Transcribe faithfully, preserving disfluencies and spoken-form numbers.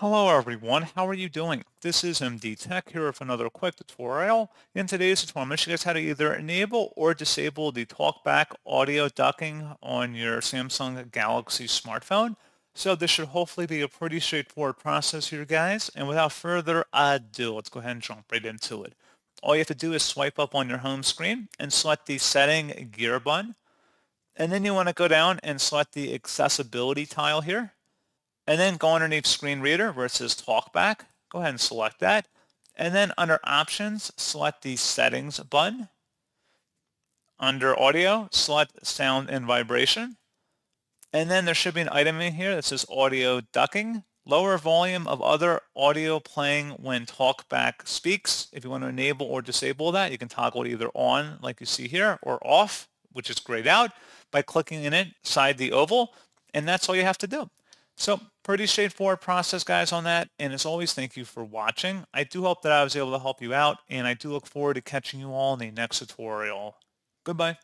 Hello everyone, how are you doing? This is M D Tech here with another quick tutorial. In today's tutorial, I'm going to show you guys how to either enable or disable the TalkBack audio ducking on your Samsung Galaxy smartphone. So this should hopefully be a pretty straightforward process here, guys. And without further ado, let's go ahead and jump right into it. All you have to do is swipe up on your home screen and select the Setting gear button. And then you want to go down and select the Accessibility tile here. And then go underneath Screen Reader where it says TalkBack, go ahead and select that. And then under Options, select the Settings button. Under Audio, select Sound and Vibration. And then there should be an item in here that says Audio Ducking. Lower volume of other audio playing when TalkBack speaks. If you want to enable or disable that, you can toggle it either on, like you see here, or off, which is grayed out, by clicking in it inside the oval. And that's all you have to do. So pretty straightforward process, guys, on that. And as always, thank you for watching. I do hope that I was able to help you out, and I do look forward to catching you all in the next tutorial. Goodbye.